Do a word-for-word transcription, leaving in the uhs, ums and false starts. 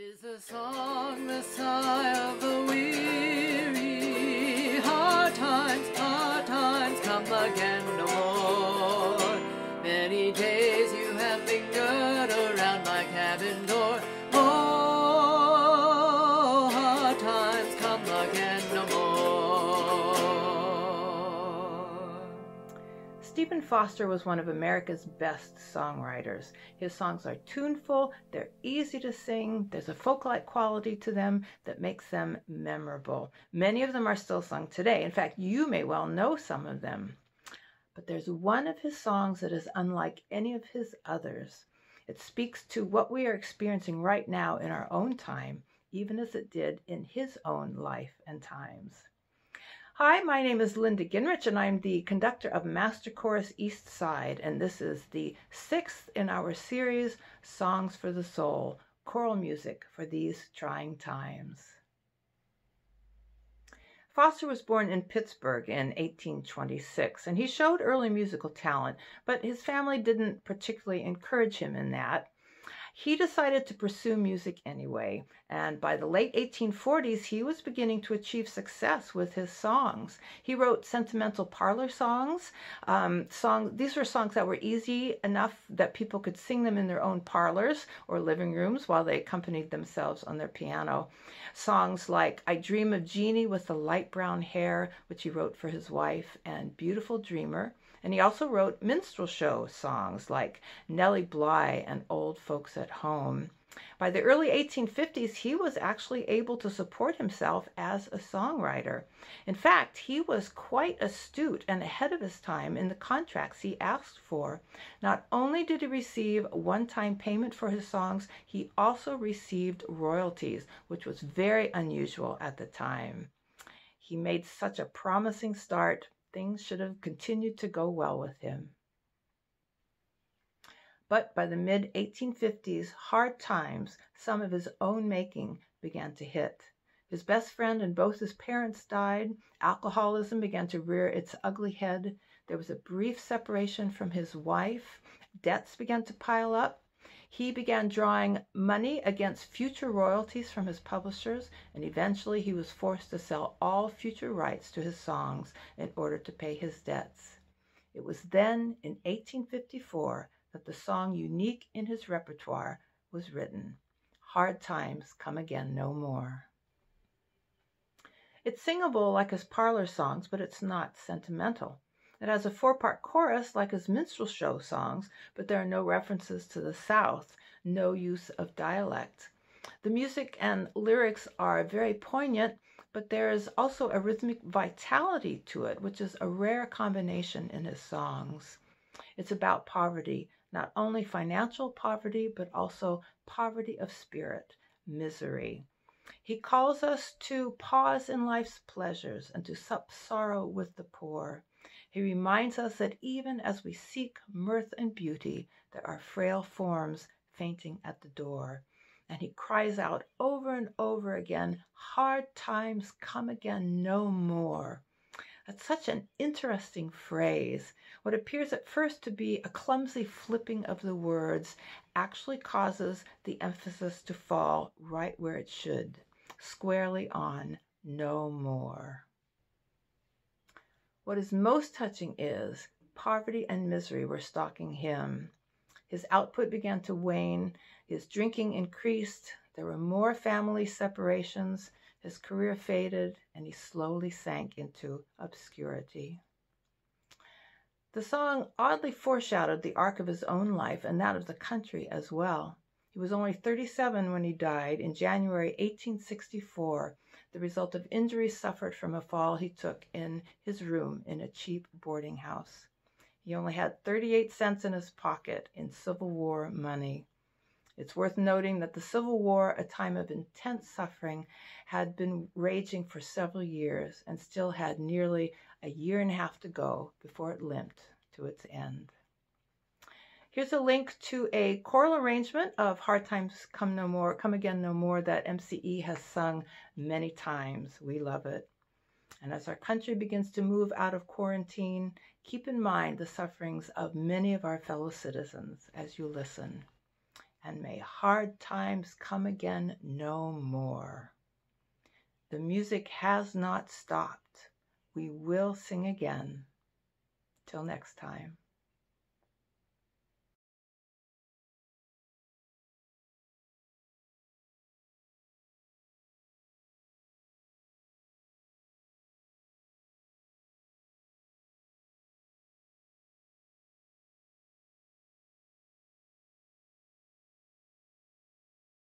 'Tis a song, the sigh of the weary. Hard times, hard times come again no more. Many days you have lingered around my cabin door. Oh, hard times come again no more. Stephen Foster was one of America's best songwriters. His songs are tuneful, they're easy to sing, there's a folk-like quality to them that makes them memorable. Many of them are still sung today. In fact, you may well know some of them. But there's one of his songs that is unlike any of his others. It speaks to what we are experiencing right now in our own time, even as it did in his own life and times. Hi, my name is Linda Gingrich, and I'm the conductor of Master Chorus East Side, and this is the sixth in our series, Songs for the Soul, choral music for these trying times. Foster was born in Pittsburgh in eighteen twenty-six, and he showed early musical talent, but his family didn't particularly encourage him in that. He decided to pursue music anyway, and by the late eighteen forties, he was beginning to achieve success with his songs. He wrote sentimental parlor songs. Um, song, these were songs that were easy enough that people could sing them in their own parlors or living rooms while they accompanied themselves on their piano. Songs like I Dream of Jeanie with the Light Brown Hair, which he wrote for his wife, and Beautiful Dreamer. And he also wrote minstrel show songs like Nelly Bly and Old Folks at Home. By the early eighteen fifties, he was actually able to support himself as a songwriter. In fact, he was quite astute and ahead of his time in the contracts he asked for. Not only did he receive one-time payment for his songs, he also received royalties, which was very unusual at the time. He made such a promising start. Things should have continued to go well with him. But by the mid eighteen fifties, hard times, some of his own making, began to hit. His best friend and both his parents died. Alcoholism began to rear its ugly head. There was a brief separation from his wife. Debts began to pile up. He began drawing money against future royalties from his publishers, and eventually he was forced to sell all future rights to his songs in order to pay his debts. It was then, in eighteen fifty-four, that the song unique in his repertoire was written, Hard Times Come Again No More. It's singable like his parlor songs, but it's not sentimental. It has a four-part chorus like his minstrel show songs, but there are no references to the South, no use of dialect. The music and lyrics are very poignant, but there is also a rhythmic vitality to it, which is a rare combination in his songs. It's about poverty, not only financial poverty, but also poverty of spirit, misery. He calls us to pause in life's pleasures and to sup sorrow with the poor. He reminds us that even as we seek mirth and beauty, there are frail forms fainting at the door. And he cries out over and over again, hard times come again no more. That's such an interesting phrase. What appears at first to be a clumsy flipping of the words actually causes the emphasis to fall right where it should, squarely on no more. What is most touching is poverty and misery were stalking him. His output began to wane. His drinking increased. There were more family separations. His career faded, and he slowly sank into obscurity. The song oddly foreshadowed the arc of his own life and that of the country as well. He was only thirty-seven when he died in January eighteen sixty-four, the result of injuries suffered from a fall he took in his room in a cheap boarding house. He only had thirty-eight cents in his pocket in Civil War money. It's worth noting that the Civil War, a time of intense suffering, had been raging for several years and still had nearly a year and a half to go before it limped to its end. Here's a link to a choral arrangement of Hard Times Come No More, Come Again No More that M C E has sung many times. We love it. And as our country begins to move out of quarantine, keep in mind the sufferings of many of our fellow citizens as you listen. and may hard times come again no more. The music has not stopped. We will sing again. Till next time.